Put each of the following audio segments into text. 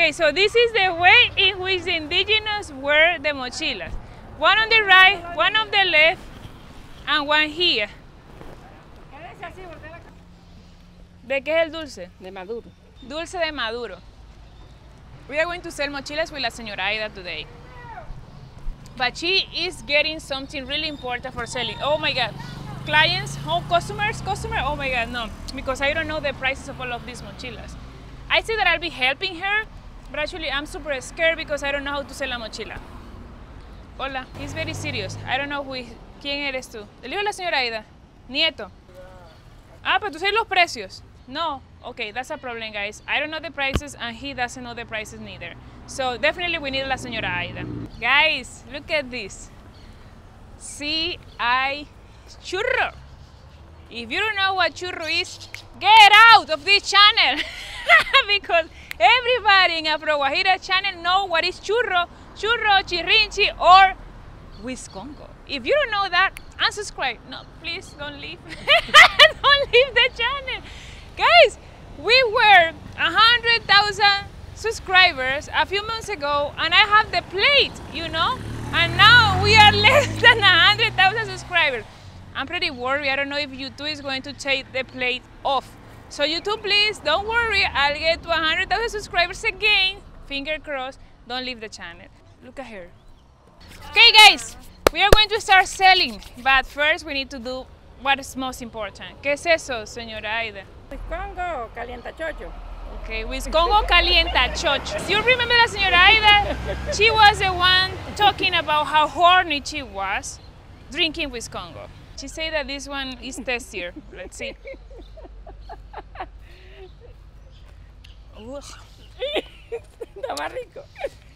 Okay, so this is the way in which the indigenous wear the mochilas. One on the right, one on the left, and one here. ¿De qué es el dulce? De maduro. Dulce de maduro. We are going to sell mochilas with la Señora Aida today. But she is getting something really important for selling. Oh my God. Clients, home customers, oh my God, no. Because I don't know the prices of all of these mochilas. I say that I'll be helping her, but actually I'm super scared because I don't know how to sell a mochila. Hola, he's very serious. I don't know who is. ¿Quién eres tú? El hijo de la Señora Aida. Nieto. Ah, pero tú sabes los precios. No. Okay, that's a problem, guys. I don't know the prices and he doesn't know the prices neither. So definitely we need la Señora Aida. Guys, look at this. Churro. If you don't know what churro is, get out of this channel. Because everybody in Afroguajira channel know what is churro, chirrinchi, or Wiscongo. If you don't know that, unsubscribe. No, please don't leave. Don't leave the channel. Guys, we were 100,000 subscribers a few months ago, and I have the plate, you know? And now we are less than 100,000 subscribers. I'm pretty worried. I don't know if YouTube is going to take the plate off. So YouTube, please, don't worry, I'll get to 100,000 subscribers again. Finger crossed, don't leave the channel. Look at her. Okay guys, we are going to start selling, but first we need to do what is most important. ¿Qué es eso, Señora Aida? Wiscongo calientachocho. Okay, Wiscongo calientachocho. Do you remember that Señora Aida? She was the one talking about how horny she was drinking Wiscongo. She said that this one is tastier. Let's see.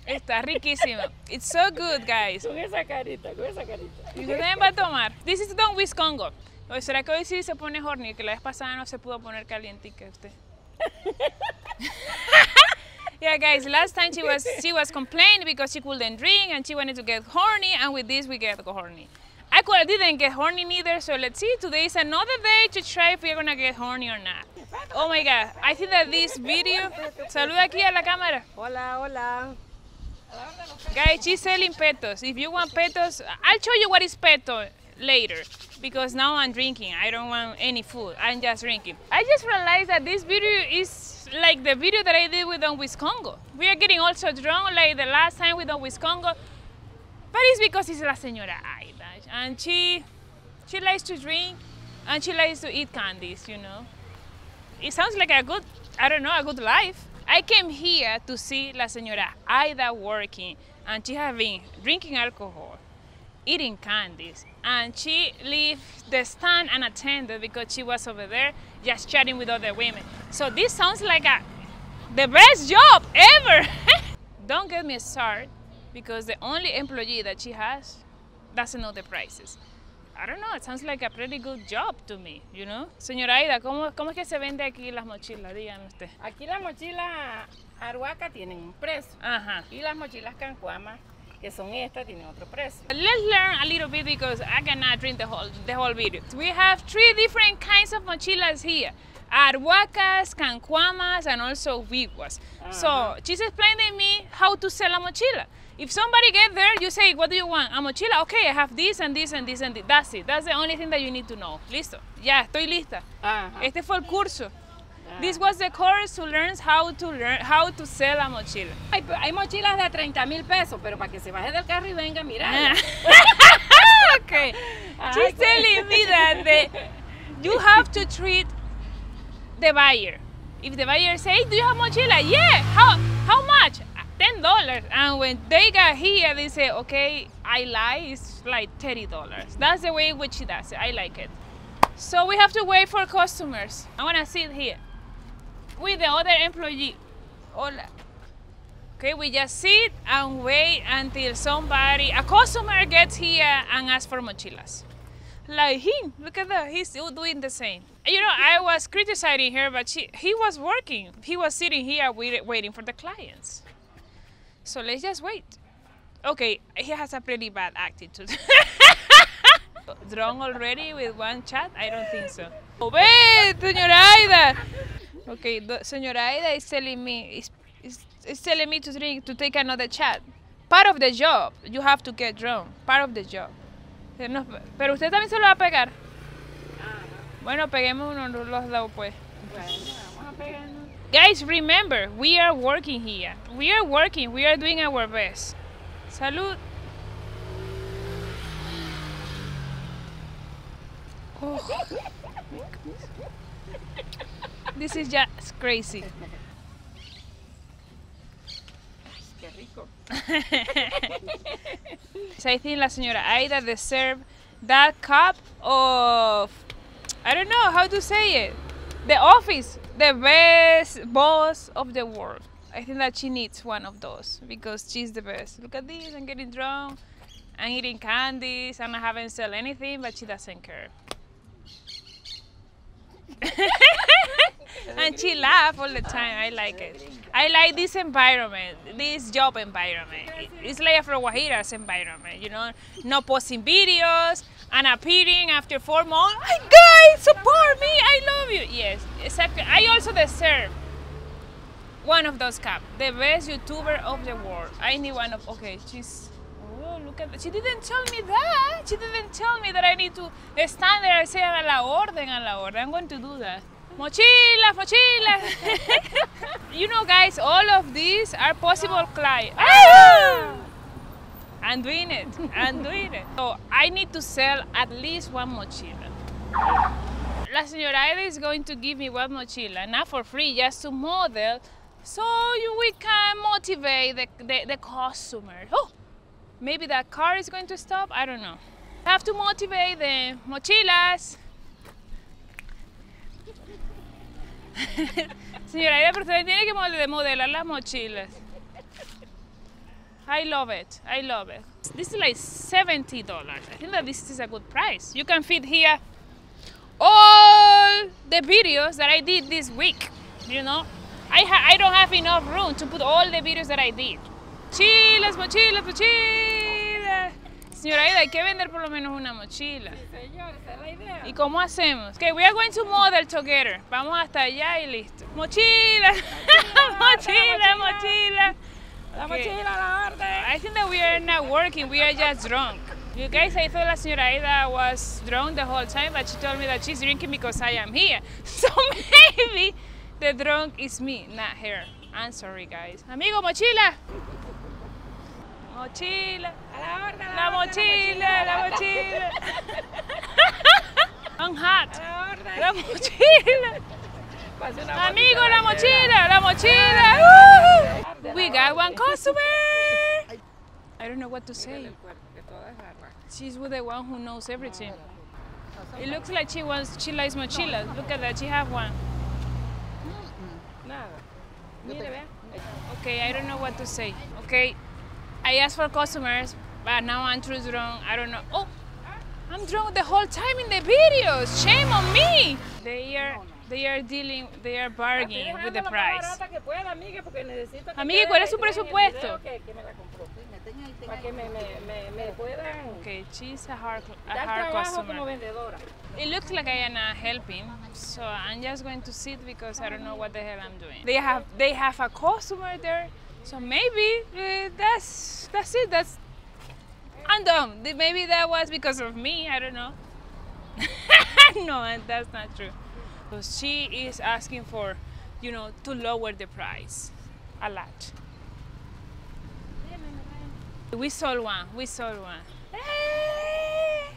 Está riquísimo. It's so good, guys. Con esa carita, con esa carita. ¿Y ustedes van a tomar? This is Don Wiscongo. ¿O será que hoy sí se pone horny? Que la vez pasada no se pudo poner calientica usted. Yeah, guys, last time she was complaining because she couldn't drink and she wanted to get horny, and with this we get horny. I didn't get horny neither, so let's see. Today is another day to try if we're gonna get horny or not. Oh my God, I think that this video... Saluda aquí a la cámara. Hola, hola. Guys, she's selling petos. If you want petos, I'll show you what is peto later. Because now I'm drinking, I don't want any food, I'm just drinking. I just realized that this video is like the video that I did with Don Wiscongo. We are getting also drunk like the last time with Don Wiscongo. But it's because it's la Señora Aida. And she likes to drink and she likes to eat candies, you know. It sounds like a good, I don't know, a good life. I came here to see la Señora Aida working, and she has been drinking alcohol, eating candies, and she left the stand unattended because she was over there just chatting with other women. So this sounds like the best job ever. Don't get me started, because the only employee that she has doesn't know the prices. I don't know, it sounds like a pretty good job to me, you know? Señora Aida, ¿cómo es que se vende aquí las mochilas? Díganme usted. Aquí las mochilas Arhuaca tienen un precio. Ajá. Y las mochilas Kankuama, que son estas, tienen otro precio. Let's learn a little bit because I cannot drink the whole video. We have three different kinds of mochilas here. Arhuacas, Kankuamas, and also Wiwas. So she's explaining me how to sell a mochila. If somebody gets there, you say, what do you want? A mochila? Okay, I have this and this and this and this. That's it. That's the only thing that you need to know. Listo. Ya, estoy lista. Este fue el curso. This was the course to learn how to sell a mochila. Hay mochilas de 30,000 pesos, pero para que se baje del carro y venga, mira. Okay. She's telling me that you have to treat the buyer. If the buyer says, do you have mochila? Yeah, how much? $10. And when they got here, they say, okay, I lie, it's like $30. That's the way in which she does it. I like it. So we have to wait for customers. I want to sit here with the other employee. Hola. Okay, we just sit and wait until a customer gets here and asks for mochilas. Like him, look at that, he's still doing the same. You know, I was criticizing her, but he was working. He was sitting here waiting for the clients. So let's just wait. Okay, he has a pretty bad attitude. Drunk already with one chat? I don't think so. Oh, wait, Señora Aida! Okay, Señora Aida is telling me, is telling me to take another chat. Part of the job, you have to get drunk. Part of the job. No, pero usted también se lo va a pegar. Bueno, peguemos uno los dos pues. Bueno, vamos a pegarnos. Guys, remember, we are working here. We are working. We are doing our best. Salud. Oh. This is just crazy. Qué rico. So I think la señora Aida deserved that cup of, I don't know how to say it, the office, the best boss of the world. I think that she needs one of those because she's the best. Look at this, I'm getting drunk, I'm eating candies, and I haven't sold anything, but she doesn't care. And she laughs all the time. I like it. I like this environment, this job environment. It's like Afroguajira's environment, you know, no posting videos and appearing after 4 months. Hey guys, support me, I love you. Yes, exactly. I also deserve one of those cups. The best YouTuber of the world. I need one of, okay, she's, oh, look at that. She didn't tell me that. She didn't tell me that I need to stand there and say a la orden, a la orden. I'm going to do that. Mochilas, mochilas. You know, guys, all of these are possible clients. Ah! I'm doing it. I'm doing it. So I need to sell at least one mochila. La señora Aida is going to give me one mochila, not for free, just to model, so we can motivate the customer. Oh, maybe that car is going to stop. I don't know. I have to motivate the mochilas. Señora Aida, pero usted tiene que modelar las mochilas. I love it. I love it. This is like $70. I think that this is a good price. You can fit here all the videos that I did this week. You know, I don't have enough room to put all the videos that I did. Mochilas, mochilas, mochilas. Señora Aida, hay que vender por lo menos una mochila. Sí, señor, esa es la idea. ¿Y cómo hacemos? Okay, we are going to model together. Vamos hasta allá y listo. Mochila, mochila, mochila. La mochila, la orden. I think that we are not working, we are just drunk. You guys, I thought la señora Aida was drunk the whole time, but she told me that she's drinking because I am here. So maybe the drunk is me, not her. I'm sorry, guys. Amigo, mochila. Mochila. La mochila, la mochila. I'm hot. La mochila. Amigo, la mochila, la mochila. We got one customer. I don't know what to say. She's with the one who knows everything. It looks like she likes mochilas. Look at that, she have one. Okay, I don't know what to say. Okay, I asked for customers, but now I'm too drunk. I don't know. Oh, I'm drunk the whole time in the videos. Shame on me. They are bargaining with the price. Amiga, ¿cuál es su presupuesto? Okay, she's a hard customer. It looks like I am not helping, so I'm just going to sit because I don't know what the hell I'm doing. They have a customer there. So maybe that's it. That's I'm dumb. Maybe that was because of me. I don't know. No, that's not true. So she is asking for, you know, to lower the price a lot. We sold one. We sold one. Hey!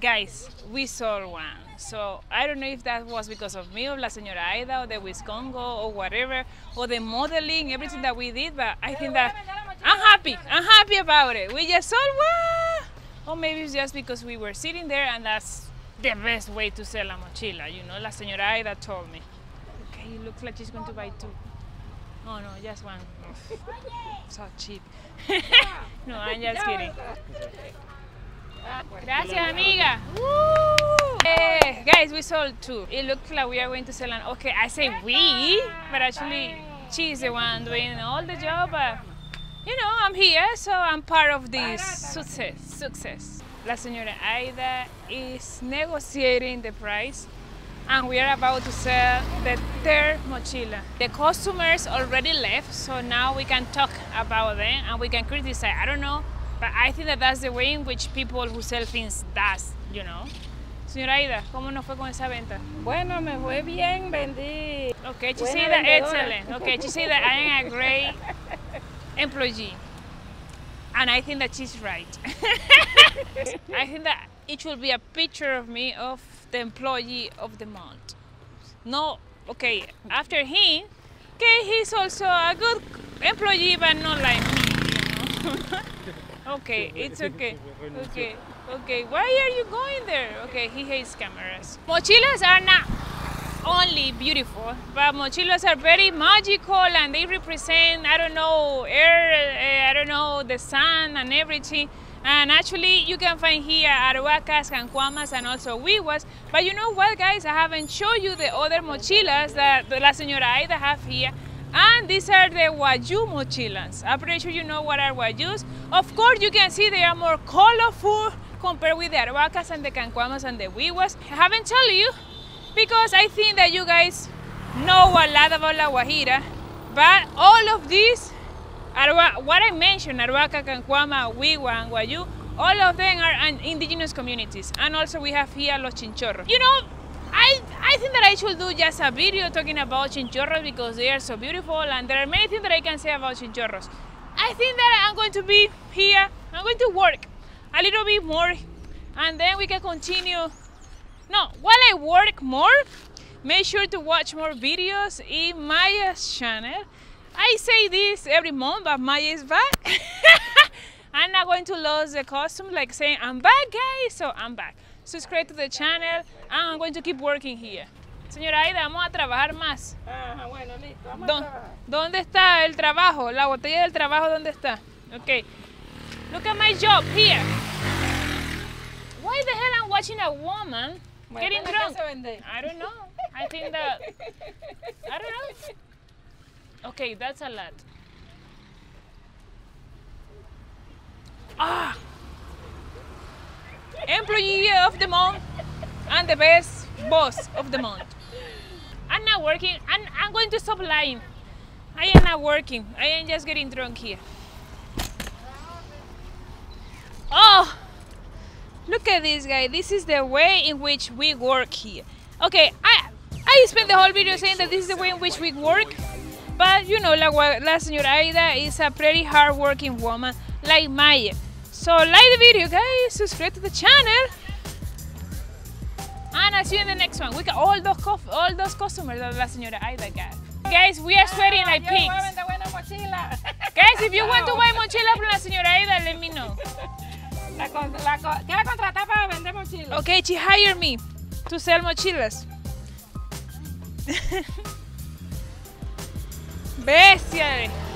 Guys, we sold one. So I don't know if that was because of me or la señora Aida or the Wiscongo or whatever, or the modeling, everything that we did, but I think that I'm happy about it. We just sold one! Or maybe it's just because we were sitting there and that's the best way to sell a mochila, you know, la señora Aida told me. Okay, it looks like she's going to buy two. Oh no, just one. So cheap. No, I'm just kidding. Gracias, amiga. Hey, guys, we sold two. It looks like we are going to sell an. Okay, I say we, but actually she's the one doing all the job. But you know, I'm here, so I'm part of this success. La señora Aida is negotiating the price. and we are about to sell the third mochila. The customers already left, so now we can talk about them and we can criticize. I don't know, but I think that that's the way in which people who sell things does, you know. Señora Aida, ¿cómo nos fue con esa venta? Bueno, me fue bien, vendí. Okay, she said that excellent. Okay, she said that I am a great employee. And I think that she's right. I think that it will be a picture of me of the employee of the month. No, okay, after him, okay, he's also a good employee, but not like me, you know? Okay, it's okay, okay, okay. Why are you going there? Okay, he hates cameras. Mochilas are not only beautiful, but mochilas are very magical and they represent, I don't know, air, I don't know, the sun and everything. And actually you can find here Arhuacas, Kankuamas and also Wiwas. But you know what, guys, I haven't shown you the other mochilas that the La Señora Aida have here. And these are the Wayú mochilas. I'm pretty sure you know what are Wayús. Of course you can see they are more colorful compared with the Arhuacas and the Kankuamas and the Wiwas. I haven't told you because I think that you guys know a lot about La Guajira, but all of these, what I mentioned, Arhuaca, Kankuama, Wiwa, and Wayú, all of them are indigenous communities. And also we have here los chinchorros. You know, I think that I should do just a video talking about chinchorros because they are so beautiful and there are many things that I can say about chinchorros. I think that I'm going to be here, I'm going to work a little bit more and then we can continue. No, while I work more, make sure to watch more videos in Maya's channel. I say this every month, but Maya is back. I'm not going to lose the costume, like saying, I'm back, guys, so I'm back. Subscribe to the channel, and I'm going to keep working here. Señora Aida, vamos a trabajar más. Ajá, bueno, listo, vamos a trabajar. ¿Dónde está el trabajo? La botella del trabajo, ¿dónde está? Okay, look at my job here. Why the hell I'm watching a woman getting drunk? I don't know. I think that, I don't know. Okay, that's a lot. Ah! Employee of the month and the best boss of the month. I'm not working. I'm going to stop lying. I am not working. I am just getting drunk here. Oh! Look at this guy, this is the way in which we work here. Okay, I spent the whole video saying that this is the way in which we work, but you know, La Señora Aida is a pretty hard-working woman, like Maya. So like the video, guys, subscribe to the channel, and I'll see you in the next one. We got all those customers that La Señora Aida got. Guys, we are sweating like pigs. Guys, if you want to buy mochila from La Señora Aida, let me know. Okay, she hired me to sell mochilas. Bestia.